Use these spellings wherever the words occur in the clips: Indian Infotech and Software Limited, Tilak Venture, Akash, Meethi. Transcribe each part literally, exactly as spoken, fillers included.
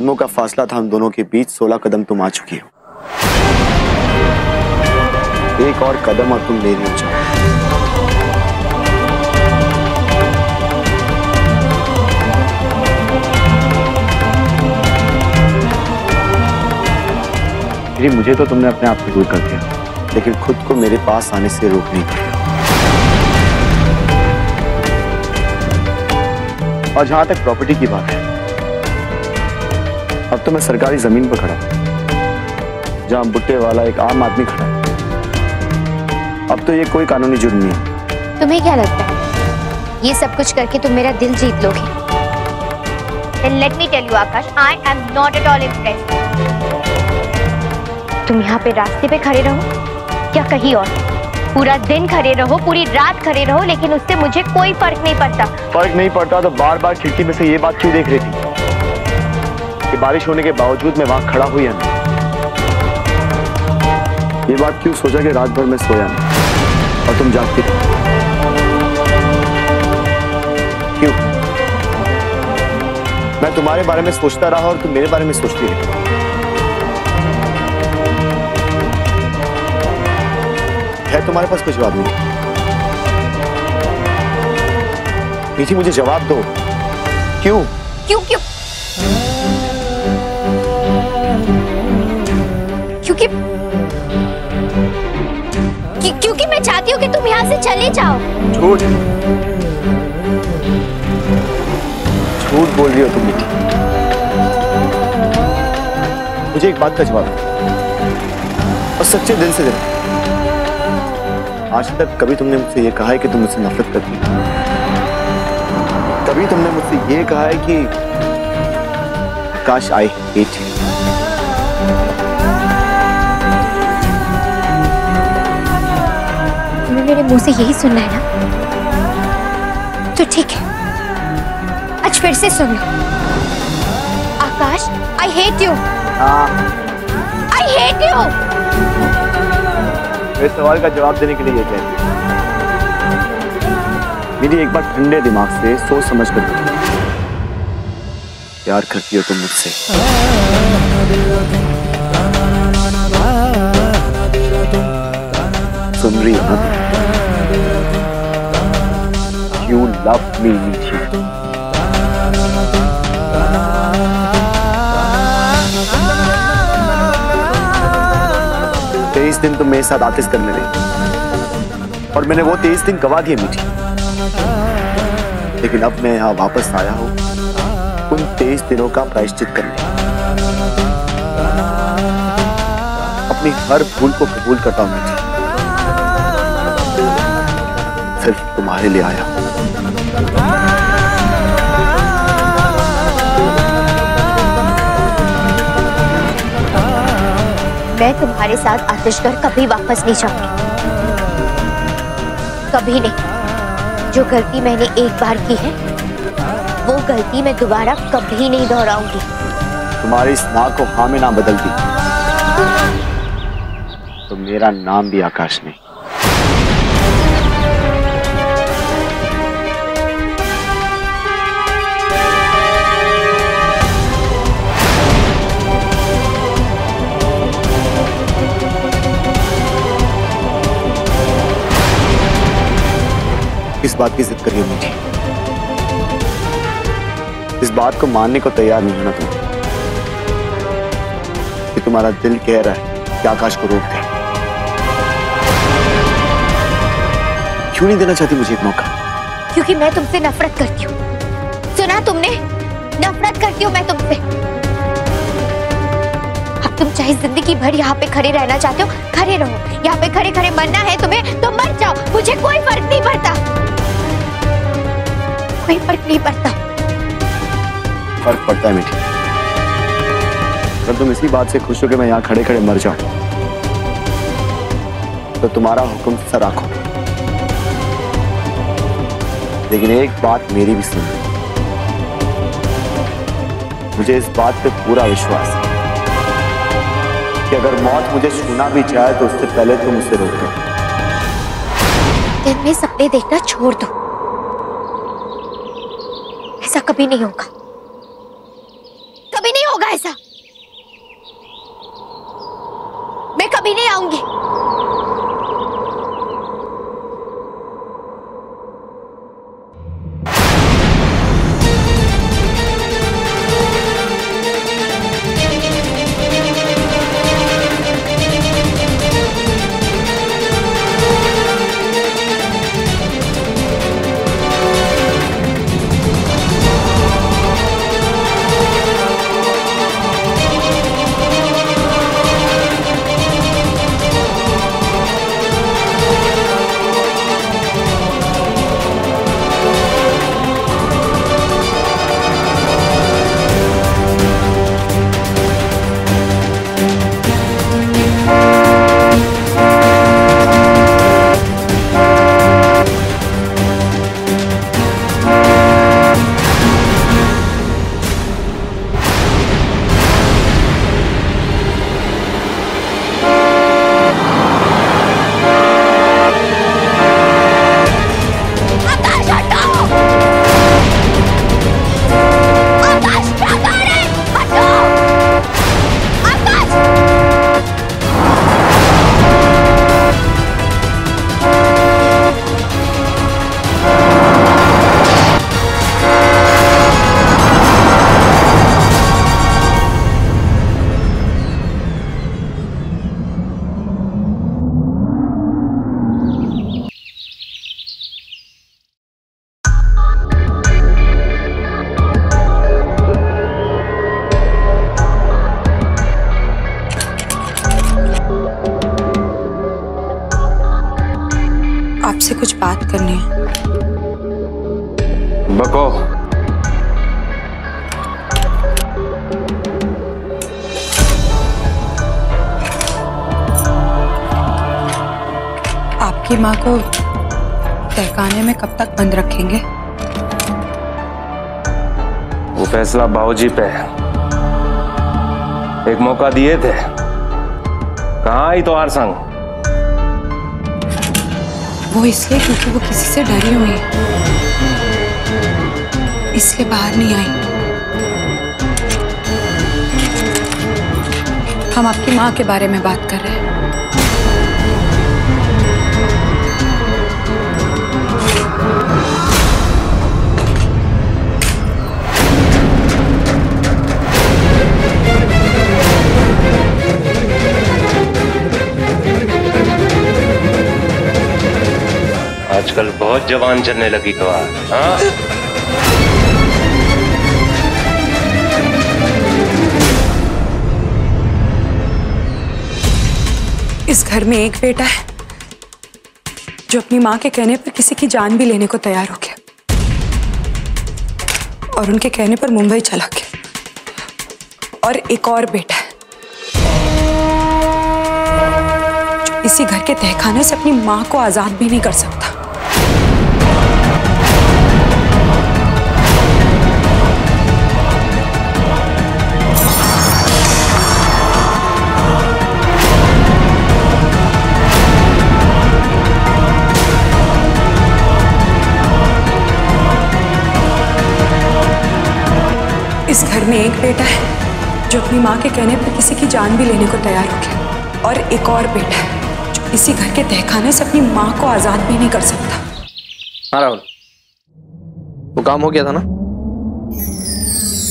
कदमों का फासला था हम दोनों के बीच, सोलह कदम तुम आ चुकी हो। एक और कदम और तुम मेरी हो जाओ। मुझे तो तुमने अपने आप से दूर कर दिया, लेकिन खुद को मेरे पास आने से रोक नहीं पाया। और जहां तक प्रॉपर्टी की बात है, अब तो मैं सरकारी जमीन पर खड़ा हूं जहां बुट्टे वाला एक आम आदमी खड़ा है। अब तो ये कोई कानूनी जुर्म नहीं है। तुम्हें क्या लगता है ये सब कुछ करके तुम मेरा दिल जीत लोगे? Then let me tell you, Akash, I am not at all impressed. तुम यहाँ पे रास्ते पे खड़े रहो या कहीं और, पूरा दिन खड़े रहो, पूरी रात खड़े रहो, लेकिन उससे मुझे कोई फर्क नहीं पड़ता। फर्क नहीं पड़ता तो बार बार खिड़की में से ये बात क्यों देख रही थी कि बारिश होने के बावजूद मैं वहां खड़ा हुई है? ये बात क्यों सोचा कि रात भर मैं सोया नहीं और तुम जागती रही? क्यों? मैं तुम्हारे बारे में सोचता रहा और तुम मेरे बारे में सोचती रही। है तुम्हारे पास कुछ जवाब नहीं? मीठी, मुझे जवाब दो। क्यों क्यों क्यों? क्योंकि क्योंकि मैं चाहती हूँ कि तुम यहाँ से चले जाओ। झूठ झूठ बोल रही हो तुम मीठी। मुझे एक बात का जवाब दो और सच्चे दिल से दे। आज तक कभी तुमने मुझसे ये कहा है कि तुम मुझसे नफरत करती हो? कभी तुमने मुझसे ये कहा है कि आकाश आई हेट यू? तुम्हें मेरे मुंह से यही सुनना है ना? तो ठीक है, आज फिर से सुन लो। Akash I hate you. I hate you. इस सवाल का जवाब देने के लिए ये कहती है, मेरी एक बार ठंडे दिमाग से सोच समझ कर प्यार करती हो तुम मुझसे? सुन रही हो ना? यू लव मी मीठी। तेईस दिन तुम मेरे साथ आतिश करने लगे और मैंने वो तेईस दिन गवा दिए मीठी। लेकिन अब मैं यहाँ वापस आया हूँ उन तेईस दिनों का प्रायश्चित करने। अपनी हर भूल को कबूल करता हूँ मीठी। सिर्फ तुम्हारे लिए आया हूँ। मैं तुम्हारे साथ आतिशकर कभी वापस नहीं जाऊंगी, कभी नहीं। जो गलती मैंने एक बार की है वो गलती मैं दोबारा कभी नहीं दोहराऊंगी। तुम्हारी इस नाक को हाँ में ना बदल दी तो मेरा नाम भी आकाश नहीं। इस बात की जिद करिए मुझे, इस बात को मानने को तैयार नहीं होना तुम कि तुम्हारा दिल कह रहा है कि आकाश को रोक दे। क्यों नहीं देना चाहती मुझे एक मौका? क्योंकि मैं तुमसे नफरत करती हूँ। सुना तुमने? नफरत करती हूँ मैं तुमसे। अब तुम चाहे जिंदगी भर यहाँ पे खड़े रहना चाहते हो, खड़े रहो। यहाँ पे खड़े खड़े मरना है तुम्हें तो मर जाओ, मुझे कोई फर्क नहीं पड़ता। कोई फर्क नहीं पड़ता। फर्क पड़ता है मीठी। अगर तुम इसी बात से खुश हो कि मैं यहाँ खड़े खड़े मर जाऊं तो तुम्हारा हुक्म सर आंखों पे। लेकिन एक बात मेरी भी सुन, मुझे इस बात पे पूरा विश्वास है कि अगर मौत मुझे छूना भी चाहे तो उससे पहले तुम उसे रोक दो। दिन में सपने देखना छोड़ दो, ऐसा कभी नहीं होगा, कभी नहीं होगा। कभी नहीं आऊंगी। आपसे कुछ बात करनी है। बको। आपकी माँ को तहखाने में कब तक बंद रखेंगे? वो फैसला बाबूजी पे है। एक मौका दिए थे, कहाँ ही तो आर संग। वो इसलिए क्योंकि वो किसी से डरी हुई है, इसलिए बाहर नहीं आई। हम आपकी माँ के बारे में बात कर रहे हैं। आजकल बहुत जवान चलने लगी गवार, हाँ? इस घर में एक बेटा है जो अपनी माँ के कहने पर किसी की जान भी लेने को तैयार हो गया और उनके कहने पर मुंबई चला गया। और एक और बेटा है जो इसी घर के तहखाने से अपनी माँ को आजाद भी नहीं कर सकता। इस घर में एक बेटा है जो अपनी माँ के कहने पर किसी की जान भी लेने को तैयार हो गया और एक और बेटा है जो इसी घर के तहखाने से अपनी माँ को आजाद भी नहीं कर सकता। हाँ राहुल, वो काम हो गया था ना?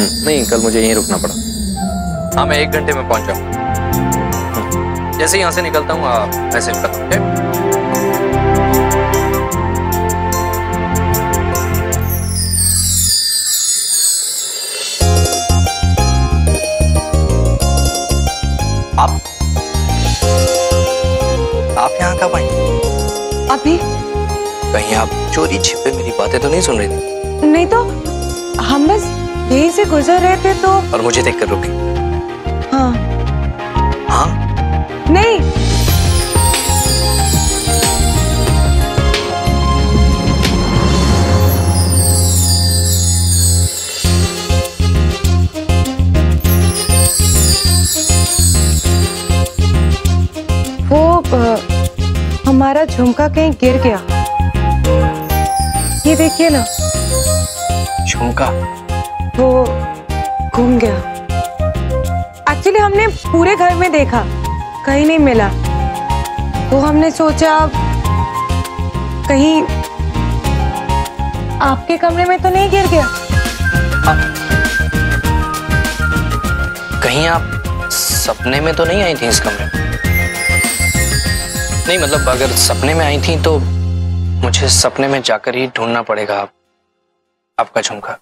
नहीं, कल मुझे यहीं रुकना पड़ा। हाँ, मैं एक घंटे में पहुंच जाऊँ। जैसे यहाँ से निकलता हूँ आप मैसेज करता हूँ। आप यहाँ कब आई? अभी। कहीं आप चोरी छिपे मेरी बातें तो नहीं सुन रही थी? नहीं तो, हम बस यहीं से गुजर रहे थे तो। और मुझे देखकर रुकी? हाँ। हाँ? नहीं। हमारा झुमका कहीं गिर गया, ये देखिए ना। झुमका? वो घूम गया। एक्चुअली हमने पूरे घर में देखा, कहीं नहीं मिला। तो हमने सोचा कहीं आपके कमरे में तो नहीं गिर गया। आ, कहीं आप सपने में तो नहीं आई थी इस कमरे में? नहीं, मतलब अगर सपने में आई थी तो मुझे सपने में जाकर ही ढूंढना पड़ेगा आप, आपका झुमका।